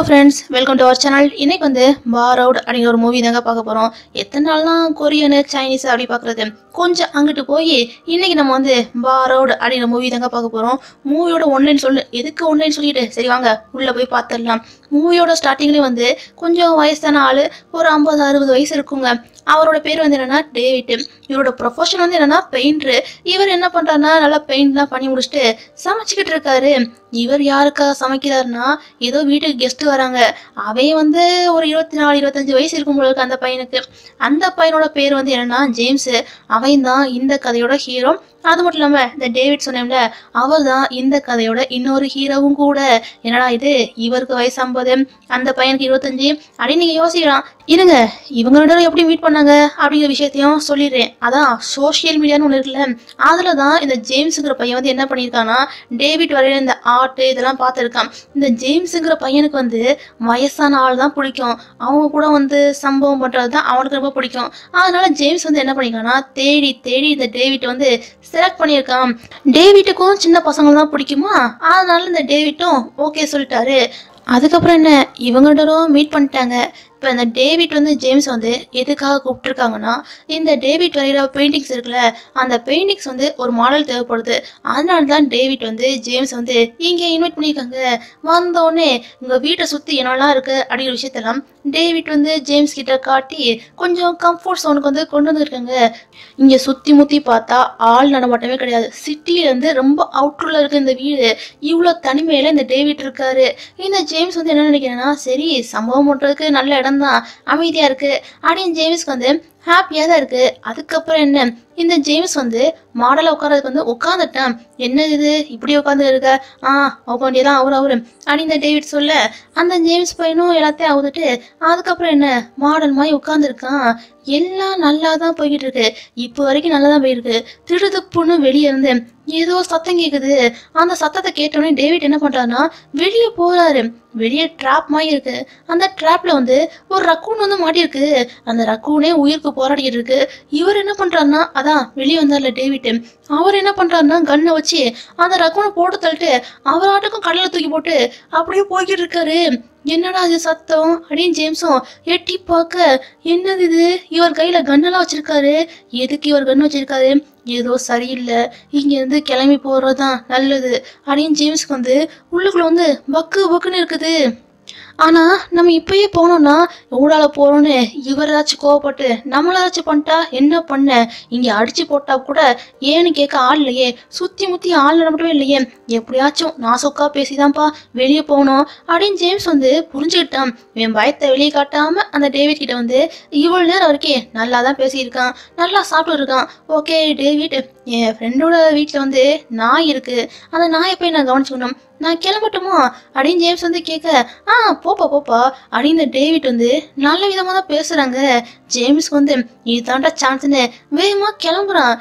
Hello friends, welcome to our channel. இன்னைக்கு வந்து பார் out அப்படிங்கிற ஒரு மூவி தாங்க பார்க்க போறோம். எத்தனை நாள்னா கொரியன் சைனீஸ் அப்படி பார்க்குறது. கொஞ்சம் அங்கிட்டு போய் இன்னைக்கு நம்ம வந்து பார் அவுட் அப்படிங்கிற மூவி தாங்க பார்க்க போறோம். மூவியோட ஒன்லைன் சொல்லு, எதுக்கு ஒன்லைன் சொல்லிட்டு சரி வாங்க உள்ள போய் பார்த்துடலாம். மூவியோட ஸ்டார்டிங்லேயே வந்து கொஞ்சம் வயசான ஆள், ஒரு 50-60 வயசு இருக்குங்க. அவரோட பேர் வந்து என்னன்னா டேவிட். இவரோட ப்ரொஃபஷன் வந்து என்னன்னா பெயிண்டரு. இவர் என்ன பண்றாருன்னா நல்லா பெயிண்ட்லாம் பண்ணி முடிச்சுட்டு சமைச்சுக்கிட்டு இருக்காரு. இவர் யாருக்காக சமைக்கிறாருன்னா ஏதோ வீட்டுக்கு கெஸ்ட் வராங்க, அவன் வந்து ஒரு 24-25 வயசு இருக்கும்போது அந்த பையனுக்கு. அந்த பையனோட பேர் வந்து என்னன்னா ஜேம்ஸ். அவன் தான் இந்த கதையோட ஹீரோ. அது மட்டும் இல்லாம இந்த டேவிட் சொன்னேன்ல, அவர் தான் இந்த கதையோட இன்னொரு ஹீரோவும் கூட. என்னடா இது, இவருக்கு வயசு 50, அந்த பையனுக்கு 25 அப்படின்னு நீங்க யோசிக்கலாம். இருங்க, இவங்களோட எப்படி மீட் பண்ணாங்க அப்படிங்கிற விஷயத்தையும் சொல்லிடுறேன். அதான் சோசியல் மீடியான்னு ஒன்று இருக்குல்ல, அதில் தான் இந்த ஜேம்ஸுங்கிற பையன் வந்து என்ன பண்ணியிருக்கான்னா டேவிட் வரையில இந்த ஆர்ட் இதெல்லாம் பார்த்துருக்கான். இந்த ஜேம்ஸுங்கிற பையனுக்கு வந்து வயசான ஆள் தான் பிடிக்கும், அவங்க கூட வந்து சம்பவம் பண்ணுறது தான் அவனுக்கு ரொம்ப பிடிக்கும். அதனால ஜேம்ஸ் வந்து என்ன பண்ணியிருக்கான்னா தேடி தேடி இந்த டேவிட் வந்து செலக்ட் பண்ணியிருக்கான். டேவிட்டுக்கும் சின்ன பசங்க தான் பிடிக்குமா, அதனால இந்த டேவிட்டும் ஓகே சொல்லிட்டாரு. அதுக்கப்புறம் என்ன, இவங்கள்டரும் மீட் பண்ணிட்டாங்க. இப்போ இந்த டேவிட் வந்து ஜேம்ஸ் வந்து எதுக்காக கூப்பிட்டுருக்காங்கன்னா இந்த டேவிட் வரைகிற பெயிண்டிங்ஸ் இருக்குல்ல, அந்த பெயிண்டிங்ஸ் வந்து ஒரு மாடல் தேவைப்படுது. அதனால தான் டேவிட் வந்து ஜேம்ஸ் வந்து இங்கே இன்வைட் பண்ணியிருக்காங்க. வந்தோடனே உங்கள் வீட்டை சுற்றி என்னெல்லாம் இருக்குது அப்படிங்கிற விஷயத்தெல்லாம் டேவிட் வந்து ஜேம்ஸ் கிட்ட காட்டி கொஞ்சம் கம்ஃபர்ட் சோனுக்கு வந்து கொண்டு வந்துருக்காங்க. இங்கே சுற்றி முற்றி பார்த்தா ஆள் நடமாட்டமே கிடையாது. சிட்டிலேருந்து ரொம்ப அவுட்ரூரில் இருக்குது இந்த வீடு. இவ்வளோ தனிமையில் இந்த டேவிட் இருக்காரு. இந்த ஜேம்ஸ் வந்து என்ன நினைக்கிறேன்னா சரி சம்பவம் பண்ணுறதுக்கு நல்ல இடம் தான், அமைதியா இருக்கு அப்படின்னு ஜேம்ஸ்க்கு வந்து ஹாப்பியாக தான் இருக்கு. அதுக்கப்புறம் என்ன, இந்த ஜேம்ஸ் வந்து மாடலை உட்காரதுக்கு வந்து உட்காந்துட்டான். என்ன இது இப்படி உட்காந்து இருக்க, உட்க வேண்டியதான் அவரு அப்படின்னு இந்த டேவிட் சொல்ல, அந்த ஜேம்ஸ் பையனும் எல்லாத்தையும் அவுதுட்டு அதுக்கப்புறம் என்ன மாடல் மாதிரி உட்காந்துருக்கான். எல்லாம் நல்லா தான் போய்கிட்டு இருக்கு, இப்போ வரைக்கும் நல்லா தான் போயிருக்கு. திடுதுப்புன்னு வெளியே இருந்து ஏதோ சத்தம் கேட்குது. அந்த சத்தத்தை கேட்டோடனே டேவிட் என்ன பண்றாருன்னா வெளியே போறாரு. வெளியே ட்ராப் மாதிரி இருக்கு. அந்த ட்ராப்ல வந்து ஒரு ரக்கூன் வந்து மாட்டிருக்கு. அந்த ரக்கூனே உயிருக்கு போராடிக்கிட்டு இருக்கு. இவர் என்ன பண்றாருன்னா அதான் வெளியே வந்தார்ல டேவிட், அவர் என்ன பண்றாருன்னா கண்ணை வச்சு அந்த ரக்கூனை போட்டு தள்ளிட்டு அவராட்டுக்கும் கடலை தூக்கி போட்டு அப்படியே போய்கிட்டு இருக்காரு. என்னடா இது சத்தம் அப்படின்னு ஜேம்ஸும் எட்டி பார்க்க என்னது இது, இவர் கையில கண்ணெல்லாம் வச்சிருக்காரு. எதுக்கு இவர் கண்ணு வச்சிருக்காரு, ஏதோ சரியில்லை, இங்க இருந்து கிளம்பி போறதுதான் நல்லது அப்படின்னு ஜேம்ஸ்க்கு வந்து உள்ளுக்குள்ள வந்து பக்கு பக்குன்னு இருக்குது. ஆனா நம்ம இப்பயே போனோம்னா ஊடால போறோம்னு இவர் ஏதாச்சும் கோவப்பட்டு நம்மளாச்சும் பண்ணிட்டா என்ன பண்ண, இங்க அடிச்சு போட்டா கூட ஏன்னு கேட்க ஆள் இல்லையே, சுத்தி முத்தி ஆள் நடக்கவே இல்லையே, எப்படியாச்சும் நான் சொக்கா பேசிதான்ப்பா வெளியே போனோம் அப்படின்னு ஜேம்ஸ் வந்து புரிஞ்சுக்கிட்டான். என் பயத்தை வெளியே காட்டாம அந்த டேவிட் கிட்ட வந்து இவ்வளவு நேரம் அவருக்கே நல்லா தான் பேசியிருக்கான், நல்லா சாப்பிட்டு இருக்கான். ஓகே டேவிட், என் ஃப்ரெண்டோட வீட்டில் வந்து நாய் இருக்கு, அந்த நாயை போய் நான் கவனிச்சுக்கணும், நான் கிளம்பட்டுமா அப்படின்னு ஜேம்ஸ் வந்து கேட்க போப்பா போப்பா அப்படின்னு டேவிட் வந்து நல்ல விதமாக தான் பேசுகிறாங்க. ஜேம்ஸ்க்கு வந்து இதுதான்டா சான்ஸ்ன்னு வேகமாக கிளம்புறான்.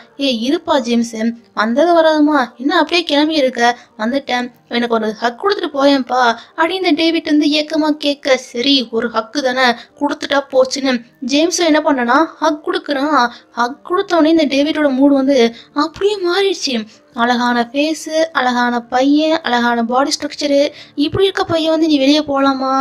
இருப்பா ஜேம்ஸ், வந்தது வராதுமா என்ன அப்படியே கிளம்பி இருக்க, வந்துட்டேன் எனக்கு ஒரு ஹக் கொடுத்துட்டு போயேன்ப்பா அப்படின்னு டேவிட் வந்து ஏக்கமாக கேட்க சரி ஒரு ஹக்கு தானே கொடுத்துட்டா போச்சுன்னு ஜேம்ஸும் என்ன பண்ணனா ஹக் கொடுக்குறான். ஹக் கொடுத்தோடனே இந்த டேவிட்டோட மூடு வந்து அப்படியே மாறிடுச்சு. அழகான ஃபேஸு, அழகான பையன், அழகான பாடி ஸ்ட்ரக்சரு, இப்படி இருக்க பையன் வந்து நீ வெளியே போகலாமா,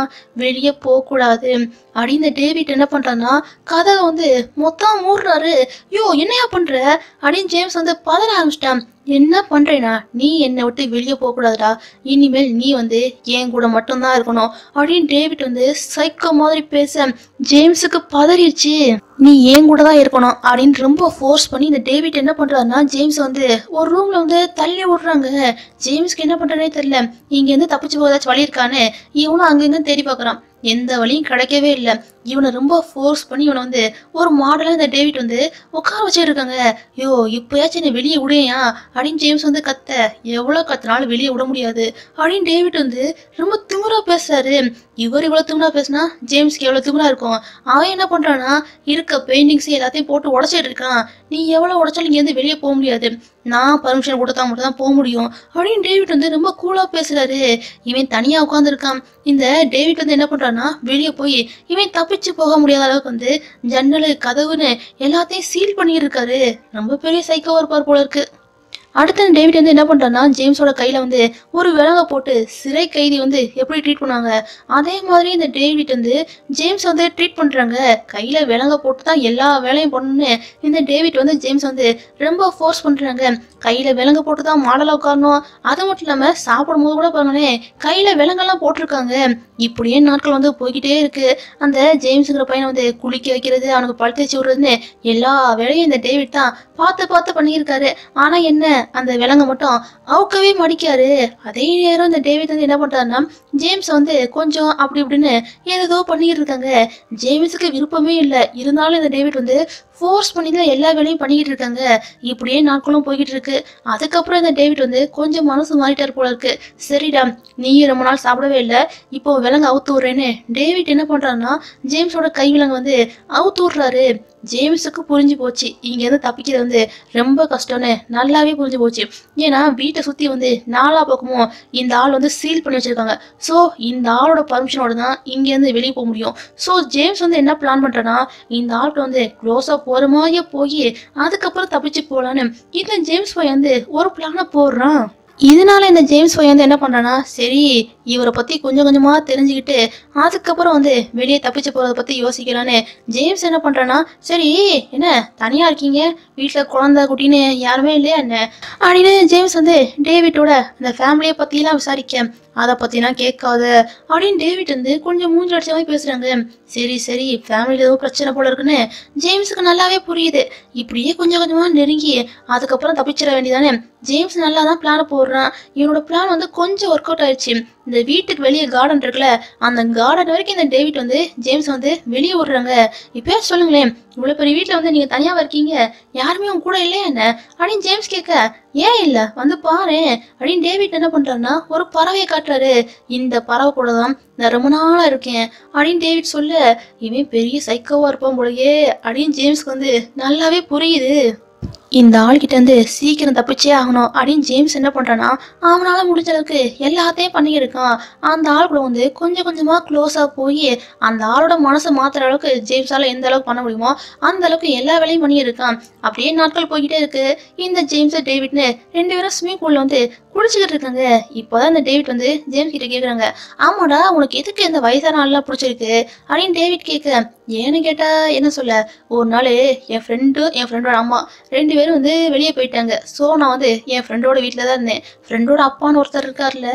வெளியே போகக்கூடாது அப்படின்னு டேவிட் என்ன பண்ணுறான்னா கதை வந்து மொத்தம் மூடுறாரு. யோ என்னையா பண்ணுற அப்படின்னு ஜேம்ஸ் வந்து பதற ஆரம்பிச்சிட்டான். என்ன பண்றேனா, நீ என்னை விட்டு வெளியே போகக்கூடாதுடா, இனிமேல் நீ வந்து என் கூட மட்டும்தான் இருக்கணும் அப்படின்னு டேவிட் வந்து சைக்கோ மாதிரி பேச ஜேம்ஸுக்கு பதறிடுச்சு. நீ என் கூட தான் இருக்கணும் அப்படின்னு ரொம்ப ஃபோர்ஸ் பண்ணி இந்த டேவிட் என்ன பண்ணுறாருன்னா ஜேம்ஸ் வந்து ஒரு ரூமில் வந்து தள்ளி விடுறாங்க. ஜேம்ஸ்க்கு என்ன பண்ணுறேனே தெரியல, இங்கேருந்து தப்பிச்சு போதாச்சும் வழி இருக்கான்னு இவனும் அங்கேருந்து தேடி பார்க்குறான். எந்த வழியும் கிடைக்கவே இல்லை. இவனை ரொம்ப ஃபோர்ஸ் பண்ணி இவனை வந்து ஒரு மாடலாக இந்த டேவிட் வந்து உட்கார வச்சுருக்காங்க. யோ இப்போயாச்சும் என்னை வெளியே விடையா அப்படின்னு ஜேம்ஸ் வந்து கத்த, எவ்வளோ கத்தினாலும் வெளியே விட முடியாது அப்படின்னு டேவிட் வந்து ரொம்ப திமுறாக பேசுறாரு. இவர் இவ்வளோ திமுறாக பேசுனா ஜேம்ஸ்க்கு எவ்வளோ திமுறாக இருக்கும். அவன் என்ன பண்ணுறான்னா இருக்க பெயிண்டிங்ஸ் எல்லாத்தையும் போட்டு உடச்சிட்டு இருக்கான். நீ எவ்வளோ உடச்சாலும் இங்கேருந்து வெளியே போக முடியாது, நான் பர்மிஷன் கொடுத்தா மட்டும் தான் போக முடியும் அப்படின்னு டேவிட் வந்து ரொம்ப கூலாக பேசுறாரு. இவன் தனியாக உட்காந்துருக்கான். இந்த டேவிட் வந்து என்ன பண்ணுறான்னா வெளியே போய் இவன் தப்பிச்சு போக முடியாத அளவுக்கு வந்து ஜன்னல் கதவுன்னு எல்லாத்தையும் சீல் பண்ணியிருக்காரு. ரொம்ப பெரிய சைக்கோவா இருப்பார் போல இருக்கு. அடுத்து டேவிட் வந்து என்ன பண்றான்னா ஜேம்ஸோட கையில வந்து ஒரு விலங்க போட்டு சிறை கைதி வந்து எப்படி ட்ரீட் பண்ணாங்க அதே மாதிரி இந்த டேவிட் வந்து ஜேம்ஸ் வந்து ட்ரீட் பண்றாங்க. கையில விலங்க போட்டு தான் எல்லா வேலையும் பண்ணணும்னு இந்த டேவிட் வந்து ஜேம்ஸ் வந்து ரொம்ப ஃபோர்ஸ் பண்றாங்க. கையில விலங்க போட்டு தான் மாடலா உட்காரணும், அது மட்டும் இல்லாம சாப்பிடும் போது கூட பாருங்களேன் கையில விலங்கெல்லாம் போட்டிருக்காங்க. இப்படியே நாட்கள் வந்து போய்கிட்டே இருக்கு. அந்த ஜேம்ஸுங்கிற பையனை வந்து குளிக்க வைக்கிறது, அவனுக்கு பழு தேய்ச்சி விடுறதுன்னு எல்லா வேலையும் இந்த டேவிட் தான் பார்த்து பார்த்து பண்ணியிருக்காரு. ஆனா என்ன, அந்த விலங்க மட்டும் அவுக்கவே மடிக்காரு. அதே நேரம் இந்த டேவிட் வந்து என்ன பண்றாருன்னா ஜேம்ஸ் வந்து கொஞ்சம் அப்படி இப்படின்னு ஏதோ பண்ணிக்கிட்டு இருக்காங்க. ஜேம்ஸுக்கு விருப்பமே இல்லை, இருந்தாலும் இந்த டேவிட் வந்து ஃபோர்ஸ் பண்ணி தான் எல்லா வேலையும் பண்ணிக்கிட்டு இருக்காங்க. இப்படியே நாட்களும் போய்கிட்டு இருக்கு. அதுக்கப்புறம் இந்த டேவிட் வந்து கொஞ்சம் மனசு மாறிட்டார் போல இருக்கு. சரிடா, நீ ரொம்ப நாள் சாப்பிடவே இல்லை, இப்போ விலங்கு அவுத்து விடுறேன்னு டேவிட் என்ன பண்றாருன்னா ஜேம்ஸோட கை விலங்கு வந்து அவுத்து விடுறாரு. ஜேம்ஸுக்கு புரிஞ்சு போச்சு இங்க இருந்து தப்பிக்கிறது வந்து ரொம்ப கஷ்டம்னு நல்லாவே புரிஞ்சு போச்சு. ஏன்னா வீட்டை சுத்தி வந்து நாலா பக்கமும் இந்த ஆள் வந்து சீல் பண்ணி வச்சிருக்காங்க. ஸோ இந்த ஆளோட பர்மிஷனோட தான் இங்க இருந்து வெளியே போக முடியும். ஸோ ஜேம்ஸ் வந்து என்ன பிளான் பண்றேன்னா இந்த ஆள்கிட்ட வந்து க்ளோஸா போற மாதிரியே போய் அதுக்கப்புறம் தப்பிச்சு போகலான்னு இந்த ஜேம்ஸ் பாய் வந்து ஒரு பிளான போடுறான். இதனால இந்த ஜேம்ஸ் பாய் வந்து என்ன பண்றான்னா சரி இவரை பத்தி கொஞ்சம் கொஞ்சமா தெரிஞ்சுக்கிட்டு அதுக்கப்புறம் வந்து வெளியே தப்பிச்சு போறதை பத்தி யோசிக்கலான்னு ஜேம்ஸ் என்ன பண்றான்னா சரி என்ன தனியா இருக்கீங்க, வீட்டுல குழந்தை குட்டின்னு யாருமே இல்லையா என்ன அப்படின்னு ஜேம்ஸ் வந்து டேவிட்டோட அந்த ஃபேமிலியை பத்திலாம் விசாரிக்க அதை பத்திலாம் கேட்காத அப்படின்னு டேவிட் வந்து கொஞ்சம் மூஞ்சி அடிச்ச மாதிரி பேசுறாங்க. சரி சரி ஃபேமிலியில ஏதோ பிரச்சனை போல இருக்குன்னு ஜேம்ஸுக்கு நல்லாவே புரியுது. இப்படியே கொஞ்சம் கொஞ்சமா நெருங்கி அதுக்கப்புறம் தப்பிச்சிட வேண்டியதானே. ஜேம்ஸ் நல்லா தான் பிளான போடுறான். இவனோட பிளான் வந்து கொஞ்சம் ஒர்க் அவுட் ஆயிடுச்சு. இந்த வீட்டுக்கு வெளியே கார்டன் இருக்குல்ல, அந்த கார்டன் வரைக்கும் இந்த டேவிட் வந்து ஜேம்ஸ் வந்து வெளியே விடுறாங்க. இப்ப சொல்லுங்களேன், இவ்வளவு பெரிய வீட்டுல வந்து நீங்க தனியாவா இருக்கீங்க, யாருமே உங்க கூட இல்லையா என்ன அப்படின்னு ஜேம்ஸ் கேட்க ஏன் இல்ல வந்து பாரு அப்படின்னு டேவிட் என்ன பண்றாருன்னா ஒரு பறவையை காட்டுறாரு. இந்த பறவை கூட தான் நான் ரொம்ப நாளா இருக்கேன் அப்படின்னு டேவிட் சொல்ல இவன் பெரிய சைக்கோவா இருப்பான் போலயே அப்படின்னு ஜேம்ஸ்க்கு வந்து நல்லாவே புரியுது. இந்த ஆள்கிட்ட இருந்து சீக்கிரம் தப்பிச்சே ஆகணும் அப்படின்னு ஜேம்ஸ் என்ன பண்றான்னா அவனால முடிஞ்ச அளவுக்கு எல்லாத்தையும் பண்ணியிருக்கான். அந்த ஆள் கூட வந்து கொஞ்சம் கொஞ்சமா க்ளோஸா போய் அந்த ஆளோட மனசை மாத்துற அளவுக்கு ஜேம்ஸால எந்த அளவுக்கு பண்ண முடியுமோ அந்த அளவுக்கு எல்லா வேலையும் பண்ணியிருக்கான். அப்படியே நாட்கள் போய்கிட்டே இருக்கு. இந்த ஜேம்ஸ் டேவிட்னு ரெண்டு பேரும் ஸ்விம்மிங் பூல்ல வந்து குடிச்சுக்கிட்டு இருக்காங்க. இப்போதான் இந்த டேவிட் வந்து ஜேம்ஸ் கிட்ட கேட்குறாங்க ஆமாடா உனக்கு எதுக்கு இந்த வயசான ஆள்லாம் பிடிச்சிருக்கு அப்படின்னு டேவிட் கேட்க ஏன்னு கேட்டா என்ன சொல்ல, ஒரு நாள் என் ஃப்ரெண்டோட அம்மா ரெண்டு பேரும் வந்து வெளியே போயிட்டாங்க. ஸோ நான் வந்து என் ஃப்ரெண்டோட வீட்டில் தான் இருந்தேன். ஃப்ரெண்டோட அப்பான்னு ஒருத்தர் இருக்கார்ல,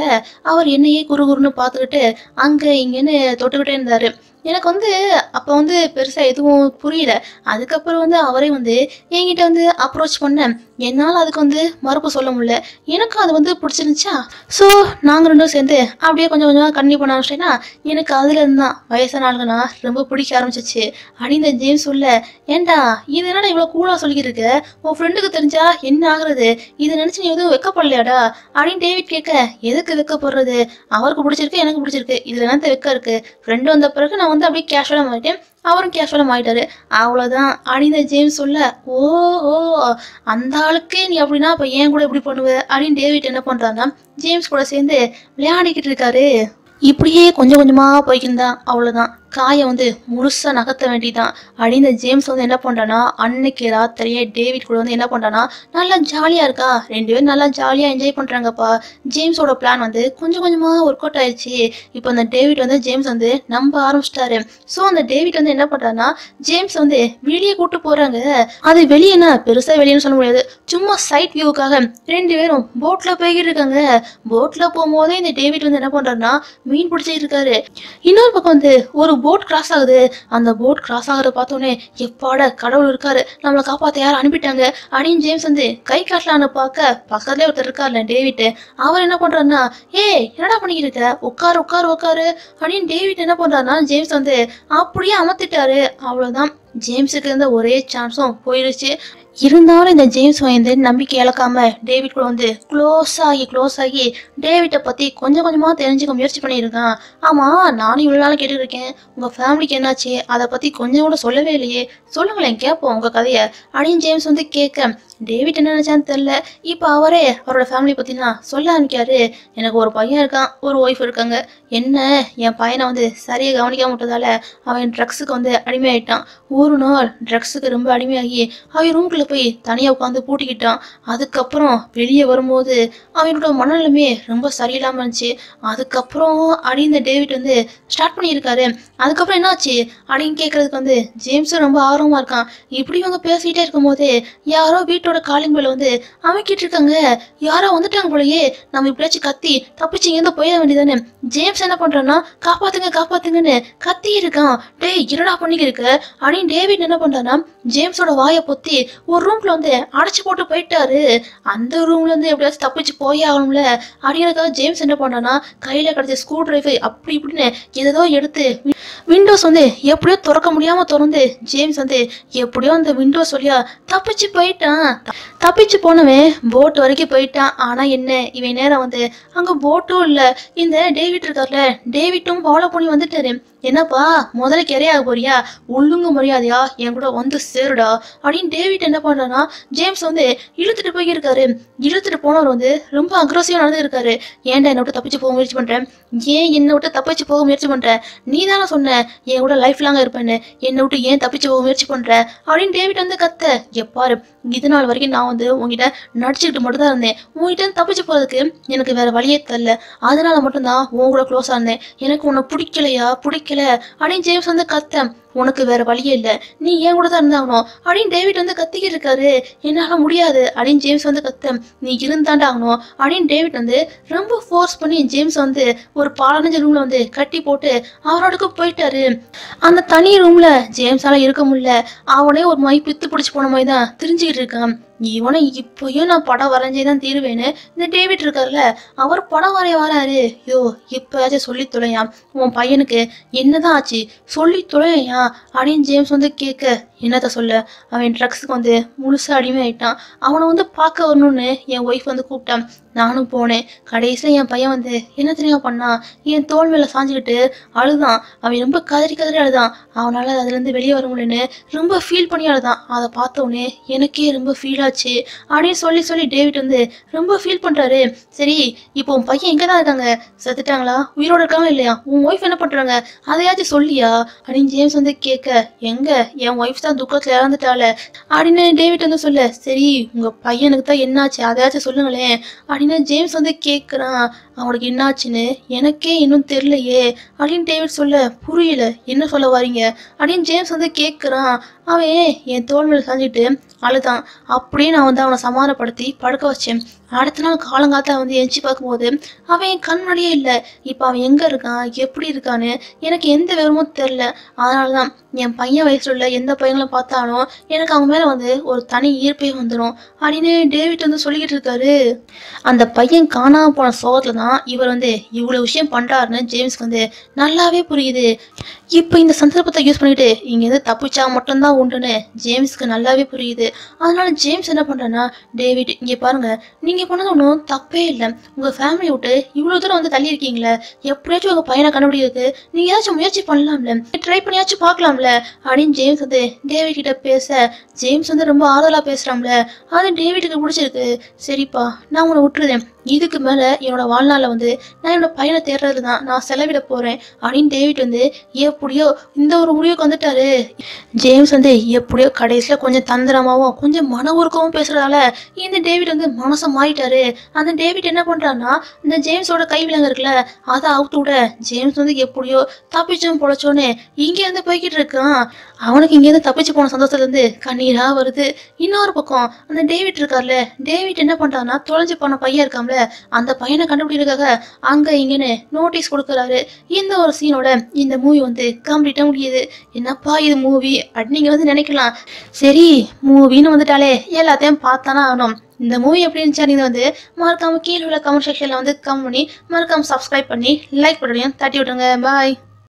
அவர் என்னையே குறுகுறுன்னு பார்த்துக்கிட்டு அங்கே இங்கேன்னு தொட்டுக்கிட்டே இருந்தாரு. எனக்கு வந்து அப்போ வந்து பெருசாக எதுவும் புரியல. அதுக்கப்புறம் வந்து அவரே வந்து என்கிட்ட வந்து அப்ரோச் பண்ணேன். என்னால் அதுக்கு வந்து மறுப்பு சொல்ல முடியல. எனக்கும் அது வந்து பிடிச்சிருந்துச்சா, ஸோ நாங்கள் ரெண்டும் சேர்ந்து அப்படியே கொஞ்சம் கொஞ்சமாக கண்டினியூ பண்ண ஆரம்பிச்சேன்னா எனக்கு அதில் இருந்தான் வயசான ஆளுங்கன்னா ரொம்ப பிடிக்க ஆரம்பிச்சிச்சு அப்படின்னு ஜேம்ஸ் சொல்ல ஏண்டா இது என்னடா இவ்வளோ கூலாக சொல்லிக்கிட்டு இருக்க, உன் ஃப்ரெண்டுக்கு தெரிஞ்சா என்ன ஆகுறது, இதை நினச்சி நீ எதுவும் வெக்கப்படலையாடா அப்படின்னு டேவிட் கேட்க எதுக்கு வெக்கப்படுறது, அவருக்கு பிடிச்சிருக்கு எனக்கு பிடிச்சிருக்கு, இதில் என்னத்த வெக்க இருக்கு, ஃப்ரெண்டு வந்த பிறகு நான் வந்து அப்படியே கேஷுவலாக மாறிட்டேன், அவரும் கேஷுவலாக மாறிட்டாரு, அவ்வளோதான் அப்படின்னு ஜேம்ஸ் சொல்ல ஓ ஓ அந்த ஆளுக்கு நீ அப்படின்னா இப்போ ஏன் கூட எப்படி பண்ணுவ அப்படின்னு டேவிட் என்ன பண்ணுறாருன்னா ஜேம்ஸ் கூட சேர்ந்து விளையாடிக்கிட்டு இருக்காரு. இப்படியே கொஞ்சம் கொஞ்சமாக போய்க்கிருந்தான். அவ்வளோதான், காயை வந்து முழுசாக நகர்த்த வேண்டிதான் அப்படின்னு ஜேம்ஸ் வந்து என்ன பண்ணுறான்னா அன்னைக்கு ராத்திரியே டேவிட் கூட வந்து என்ன பண்ணுறான்னா நல்லா ஜாலியாக இருக்கா, ரெண்டு பேரும் நல்லா ஜாலியாக என்ஜாய் பண்ணுறாங்கப்பா. ஜேம்ஸோட பிளான் வந்து கொஞ்சம் கொஞ்சமாக ஒர்க் அவுட் ஆயிடுச்சு. இப்போ அந்த டேவிட் வந்து ஜேம்ஸ் வந்து நம்ப ஆரம்பிச்சிட்டாரு. ஸோ அந்த டேவிட் வந்து என்ன பண்ணுறான்னா ஜேம்ஸ் வந்து வெளியே கூப்பிட்டு போகிறாங்க. அது வெளியேனா பெருசாக வெளியேன்னு சொல்ல முடியாது, சும்மா சைட் வியூவுக்காக ரெண்டு பேரும் போட்டில் போய்கிட்டு இருக்காங்க. போட்டில் போகும்போதே இந்த டேவிட் வந்து என்ன பண்ணுறாருன்னா மீன் பிடிச்சிட்டு இருக்காரு. இன்னொரு பக்கம் வந்து ஒரு போட் கிராஸ் ஆகுது. அந்த போட் கிராஸ் ஆகுறத பார்த்தோன்னே எப்பாட கடவுள் இருக்காரு, நம்மளை காப்பாற்ற யாரும் அனுப்பிட்டாங்க அப்படின்னு ஜேம்ஸ் வந்து கை காட்டலான்னு பார்க்க பக்கத்துலேயே ஒருத்தர் இருக்காருல்ல டேவிட், அவர் என்ன பண்றாருன்னா ஏ என்னடா பண்ணிக்கிட்டு இருக்க, உட்காரு உட்காரு உட்காரு அப்படின்னு டேவிட் என்ன பண்றாருன்னா ஜேம்ஸ் வந்து அப்படியே அமர்த்திட்டாரு. அவ்வளவுதான், ஜேம்ஸுக்கு இருந்த ஒரே சான்ஸும் போயிடுச்சு. இருந்தாலும் இந்த ஜேம்ஸ் வந்து நம்பிக்கை இழக்காம டேவிட் கூட வந்து க்ளோஸ் ஆகி டேவிட்டை பற்றி கொஞ்சம் கொஞ்சமாக தெரிஞ்சுக்க முயற்சி பண்ணியிருக்கான். ஆமாம், நானும் இவ்வளோ நாள் கேட்டுருக்கேன், உங்கள் ஃபேமிலிக்கு என்னாச்சு அதை பற்றி கொஞ்சம் கூட சொல்லவே இல்லையே, சொல்லுங்களேன் கேட்போம் உங்கள் கதையை அப்படின்னு ஜேம்ஸ் வந்து கேட்க David and Chantel, Ipaware, or a family Patina, Solan Kare, and a war Payaka, or wife or Kanga, Yena, Yapayan on the Sari Gaunica Mutala, I mean Truxuk on the Adimata, Urunor, Truxuk Rumba Adimagi, how you room clippy, Tania on the Putikita, other Capro, Pilia Vermode, I mean to Manalame, Rumba Sari Lamanche, other Capro, Adin the David on the Start Panirkarem, other Caprinachi, Adin Cakers on the James Rumba Arumarka, you put on the Pair Seated Comode, Yaro beat. Calling below there, Amakitanga, Yara on the tongue for ye, Namiplachi Kati, Tapiching in the poem with the name James and Apantana, Kapathing a Kapathing, Kati Rika, Day, Giraponigrika, Adin David and Apantanam, James or Vaya Poti, or room clon there, Archipota Peter, and the room on the blessed Tapich Poya on Lair, Adinaka, James and Apantana, Kaila at the screwdriver, Apripune, Yedo Yerte. Windows on the Yapur Torakamudiama Toronde, James and the Yapur on the windows or ya, Tapichi Paita. தப்பிச்சு போனவே boat வரைக்கும் போய்ட்டான் ஆனா என்ன இவன் நேரா வந்து அங்க photo இல்ல இந்த டேவிட் இருக்கார்ல டேவிட்டும் ஃபாலோ பண்ணி வந்துட்டாரு என்னப்பா முதல்ல கேரியா போறியா ஒழுங்கு மரியாதையா என் கூட வந்து சேருடா அப்படிን டேவிட் என்ன பண்றானா ஜேம்ஸ் வந்து இழுத்துட்டு போய் இருக்காரு இழுத்துட்டு போனவர் வந்து ரொம்ப அக்ரசிவா நடந்து இருக்காரு ஏன்டா என்ன விட்டு தப்பிச்சு போக முயற்சி பண்ற ஏன் என்ன விட்டு தப்பிச்சு போக முயற்சி பண்ற நீதானே சொன்ன என் கூட லைஃப் லாங் இருப்பேன்னு என்ன விட்டு ஏன் தப்பிச்சு போக முயற்சி பண்ற அப்படின் டேவிட் வந்து கத்த எப்பாரு இதனால வரைக்கும் நான் வந்து உன்கிட்ட நடிச்சிட்டு மட்டும் தான் இருந்தேன் உன்கிட்ட தப்பிச்சு போறதுக்கு எனக்கு வேற வழியே தெரியல அதனால மட்டும் தான் உன் கூட க்ளோஸா இருந்தேன் எனக்கு உன்னை பிடிக்கலையா பிடிக்கல அப்படின்னு ஜேம்ஸ் வந்து கத்தம் உனக்கு வேற வழியே இல்ல நீ ஏன் கூட தான் இருந்தாகணும் அப்படின்னு டேவிட் வந்து கத்திக்கிட்டு இருக்காரு என்னால முடியாது அப்படின்னு ஜேம்ஸ் வந்து கத்தம் நீ இருந்தாண்டாகணும் அப்படின்னு டேவிட் வந்து ரொம்ப ஃபோர்ஸ் பண்ணி ஜேம்ஸ் வந்து ஒரு பாலஞ்ச ரூம்ல வந்து கட்டி போட்டு அவரோடக்கு போயிட்டாரு அந்த தனி ரூம்ல ஜேம்ஸால இருக்க முடியல அவனே ஒரு மாதிரி பித்து பிடிச்சு போன மாதிரி தான் தெரிஞ்சுக்கிட்டு இருக்கான் இவனை இப்பயும் நான் படம் வரைஞ்சேதான் தீருவேன்னு இந்த டேவிட் இருக்கார்ல அவர் படம் வரைய வராரு யோ இப்பயாச்சும் சொல்லி தொலையா உன் பையனுக்கு என்னதான் ஆச்சு சொல்லி தொலையா அப்படின்னு ஜேம்ஸ் வந்து கேட்க என்னத்த சொல்ல அவன் ட்ரக்ஸுக்கு வந்து முழுசா அடிமை ஆயிட்டான் அவனை வந்து பார்க்க வரணும்னு என் ஒய்ஃப் வந்து கூப்பிட்டான் நானும் போனேன் கடைசியில் என் பையன் வந்து என்ன தெரியுமா பண்ணான் என் தோல் மேல சாஞ்சிக்கிட்டு அழுதான் அவன் ரொம்ப கதறி கதறி அழுதான் அவனால் அதுலேருந்து வெளியே வர முடியலன்னு ரொம்ப ஃபீல் பண்ணி அழுதான் அதை பார்த்தோன்னே எனக்கே ரொம்ப ஃபீல் ஆச்சு அப்படின்னு சொல்லி சொல்லி டேவிட் வந்து ரொம்ப ஃபீல் பண்ணுறாரு சரி இப்போ உன் பையன் எங்கே தான் இருக்காங்க செத்துட்டாங்களா உயிரோடு இருக்காங்களா இல்லையா உன் ஒய்ஃப் என்ன பண்ணுறாங்க அதையாச்சும் சொல்லியா அப்படின்னு ஜேம்ஸ் வந்து கேட்க எங்கே என் ஒய்ஃப் தான் துக்கத்தில் இறந்துட்டால அப்படின்னு டேவிட் வந்து சொல்ல சரி உங்கள் பையனுக்கு தான் என்னாச்சு அதையாச்சும் சொல்லுங்களேன் ஜேம்ஸ் வந்து கேட்குறான் அவனுக்கு என்னாச்சுன்னு எனக்கே இன்னும் தெரியலையே அப்படின்னு டேவிட் சொல்ல புரியல என்ன சொல்ல வரீங்க அப்படின்னு ஜேம்ஸ் வந்து கேட்குறான் அவன் என் தோல்மையில் சாஞ்சிட்டு அழுதான் அப்படியே நான் வந்து அவனை சமாதானப்படுத்தி படுக்க வச்சேன் அடுத்த நாள் காலங்காத்த வந்து எஞ்சி பார்க்கும்போது அவன் என் கண் வழியே இல்லை இப்போ அவன் எங்கே இருக்கான் எப்படி இருக்கான்னு எனக்கு எந்த விவரமும் தெரில அதனால தான் என் பையன் வயசில் உள்ள எந்த பையங்களும் பார்த்தாலும் எனக்கு அவங்க மேலே வந்து ஒரு தனி ஈர்ப்பே வந்துடும் அப்படின்னு டேவிட் வந்து சொல்லிக்கிட்டு இருக்காரு அந்த பையன் காணாமல் போன சோகத்தில் தான் இவர் வந்து இவ்வளோ விஷயம் பண்ணுறாருன்னு ஜேம்ஸ்க்கு வந்து நல்லாவே புரியுது இப்போ இந்த சந்தர்ப்பத்தை யூஸ் பண்ணிக்கிட்டு இங்கேருந்து தப்பிச்சா மட்டும்தான் உண்டுன்னு ஜேம்ஸ்க்கு நல்லாவே புரியுது அதனால ஜேம்ஸ் என்ன பண்ணுறேன்னா டேவிட் இங்கே பாருங்கள் நீங்கள் பண்ணது ஒன்றும் தப்பே இல்லை உங்கள் ஃபேமிலி விட்டு இவ்வளோ தூரம் வந்து தள்ளியிருக்கீங்களே எப்படியாச்சும் உங்கள் பையனை கண்டுபிடிக்கிறதுக்கு நீங்கள் ஏதாச்சும் முயற்சி பண்ணலாம்ல ட்ரை பண்ணியாச்சும் பார்க்கலாம்ல அப்படின்னு ஜேம்ஸ் வந்து டேவிட் கிட்ட பேச ஜேம்ஸ் வந்து ரொம்ப ஆறுதலாக பேசுகிறாம்ல அது டேவிட்டுக்கு பிடிச்சிருக்கு சரிப்பா நான் உன்னை விட்டுருதேன் இதுக்கு மேலே என்னோடய வாழ்நாளில் வந்து நான் என்னோடய பையனை தேடுறது தான் நான் செலவிட போகிறேன் அப்படின்னு டேவிட் வந்து எப்படியோ இந்த ஒரு முடிவுக்கு வந்துட்டாரு ஜேம்ஸ் வந்து எப்படியோ கடைசியில் கொஞ்சம் தந்திரமாகவும் கொஞ்சம் மன உருக்கவும் பேசுகிறதால இந்த டேவிட் வந்து மனசை மாறிட்டாரு அந்த டேவிட் என்ன பண்ணுறான்னா இந்த ஜேம்ஸோட கை விலங்கு இருக்குல்ல அதை அவுத்து விட ஜேம்ஸ் வந்து எப்படியோ தப்பிச்சோம் பொழைச்சோன்னு இங்கேருந்து போய்கிட்டு இருக்கான் அவனுக்கு இங்கேருந்து தப்பிச்சு போன சந்தோஷத்துலேருந்து கண்ணீராக வருது இன்னொரு பக்கம் அந்த டேவிட் இருக்கார்ல டேவிட் என்ன பண்ணுறான்னா தொலைஞ்சு போன பையன் இருக்காமல அந்த பையனை கண்டுபிடிக்கிறதுக்காக அங்க இங்கன்னு நோட்டீஸ் கொடுக்கறாரு இந்த ஒரு சீனோட இந்த மூவி வந்து கம்ப்ளீட்டா முடியுது என்னப்பா இது மூவி அப்படின்னு வந்து நினைக்கலாம் சரி மூவின்னு வந்துட்டாலே எல்லாத்தையும் பார்த்தானா ஆகணும் இந்த மூவி எப்படி இருந்துச்சா நீங்கள் வந்து மறக்காம கீழே உள்ள கமெண்ட் செக்ஷன்ல வந்து கமெண்ட் பண்ணி மறக்காம சப்ஸ்கிரைப் பண்ணி லைக் பட்டனையும் தட்டி விட்டுருங்க பாய்.